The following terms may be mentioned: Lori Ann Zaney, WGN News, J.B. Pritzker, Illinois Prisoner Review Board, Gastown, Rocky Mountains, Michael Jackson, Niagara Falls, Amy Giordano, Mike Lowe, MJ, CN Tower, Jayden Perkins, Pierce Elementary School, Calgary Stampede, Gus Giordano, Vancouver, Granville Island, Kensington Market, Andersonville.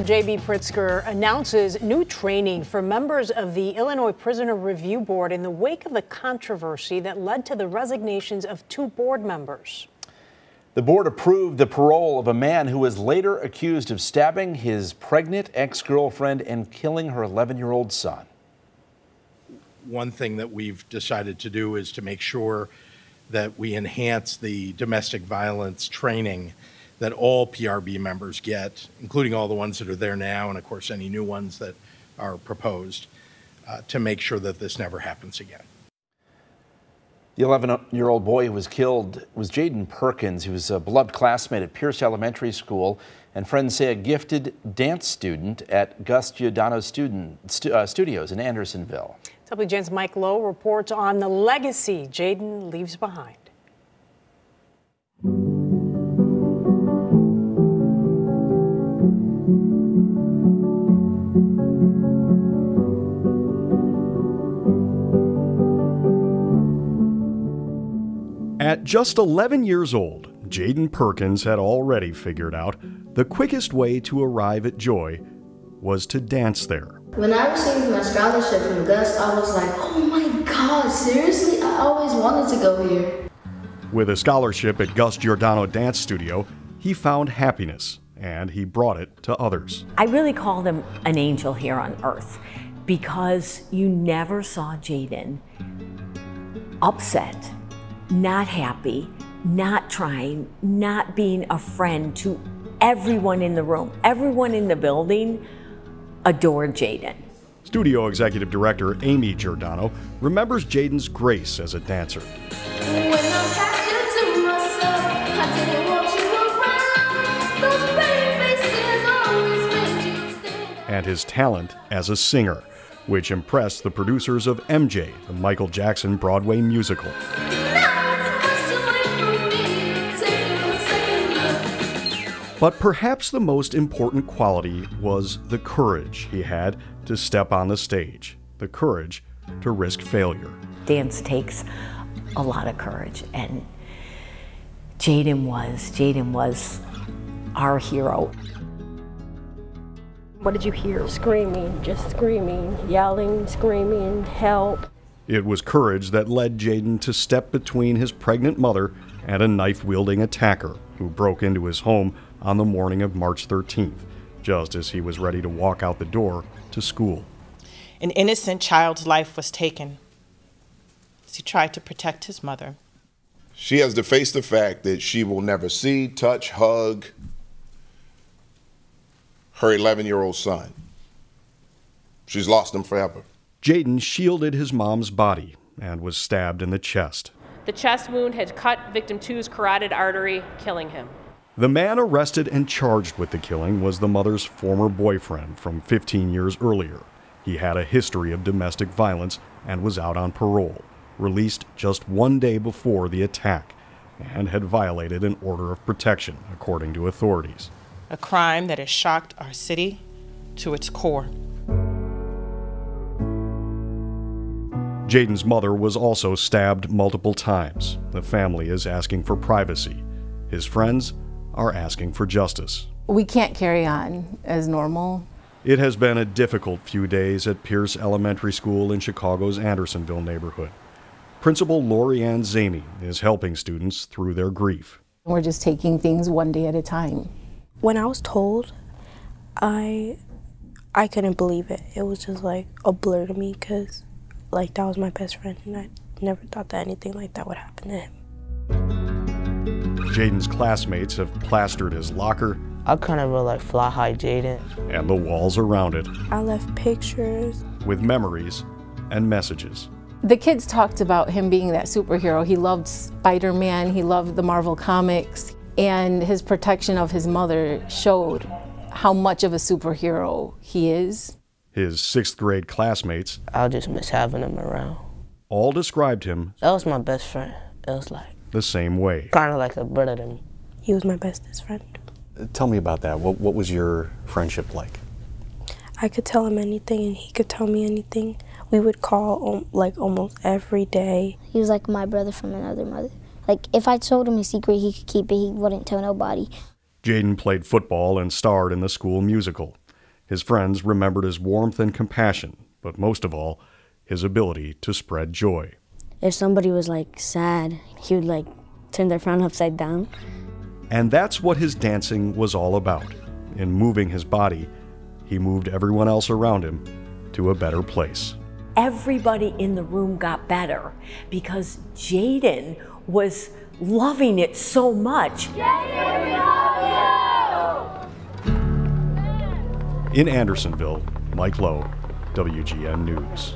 Governor J.B. Pritzker announces new training for members of the Illinois Prisoner Review Board in the wake of the controversy that led to the resignations of two board members. The board approved the parole of a man who was later accused of stabbing his pregnant ex-girlfriend and killing her 11-year-old son. One thing that we've decided to do is to make sure that we enhance the domestic violence training that all PRB members get, including all the ones that are there now and, of course, any new ones that are proposed, to make sure that this never happens again. The 11-year-old boy who was killed was Jayden Perkins, who was a beloved classmate at Pierce Elementary School, and friends say a gifted dance student at Gus Giordano Studios in Andersonville. WGN's Mike Lowe reports on the legacy Jayden leaves behind. At just 11 years old, Jayden Perkins had already figured out the quickest way to arrive at joy was to dance there. When I received my scholarship from Gus, I was like, oh my God, seriously? I always wanted to go here. With a scholarship at Gus Giordano Dance Studio, he found happiness, and he brought it to others. I really call him an angel here on earth because you never saw Jayden upset, not happy, not trying, not being a friend to everyone in the room. Everyone in the building adored Jayden. Studio executive director Amy Giordano remembers Jayden's grace as a dancer. And his talent as a singer, which impressed the producers of MJ, the Michael Jackson Broadway musical. But perhaps the most important quality was the courage he had to step on the stage, the courage to risk failure. Dance takes a lot of courage, and Jayden was our hero. What did you hear? Screaming, just screaming, yelling, screaming, help. It was courage that led Jayden to step between his pregnant mother and a knife-wielding attacker who broke into his home on the morning of March 13th, just as he was ready to walk out the door to school. An innocent child's life was taken as he tried to protect his mother. She has to face the fact that she will never see, touch, hug her 11-year-old son. She's lost him forever. Jayden shielded his mom's body and was stabbed in the chest. The chest wound had cut victim two's carotid artery, killing him. The man arrested and charged with the killing was the mother's former boyfriend from 15 years earlier. He had a history of domestic violence and was out on parole, released just one day before the attack, and had violated an order of protection, according to authorities. A crime that has shocked our city to its core. Jayden's mother was also stabbed multiple times. The family is asking for privacy. His friends are asking for justice. We can't carry on as normal. It has been a difficult few days at Pierce Elementary School in Chicago's Andersonville neighborhood. Principal Lori Ann Zaney is helping students through their grief. We're just taking things one day at a time. When I was told, I couldn't believe it. It was just like a blur to me because like that was my best friend, and I never thought that anything like that would happen to him. Jayden's classmates have plastered his locker. I kind of wrote like "Fly High Jayden" and the walls around it. I left pictures with memories and messages. The kids talked about him being that superhero. He loved Spider-Man, he loved the Marvel comics, and his protection of his mother showed how much of a superhero he is. His sixth grade classmates, I'll just miss having him around, all described him. That was my best friend. It was like the same way. Kind of like a brother to me. He was my bestest friend. Tell me about that. What was your friendship like? I could tell him anything and he could tell me anything. We would call like almost every day. He was like my brother from another mother. Like if I told him a secret, he could keep it. He wouldn't tell nobody. Jayden played football and starred in the school musical. His friends remembered his warmth and compassion, but most of all, his ability to spread joy. If somebody was like sad, he would like turn their frown upside down. And that's what his dancing was all about. In moving his body, he moved everyone else around him to a better place. Everybody in the room got better because Jayden was loving it so much. Jayden, we love you! In Andersonville, Mike Lowe, WGN News.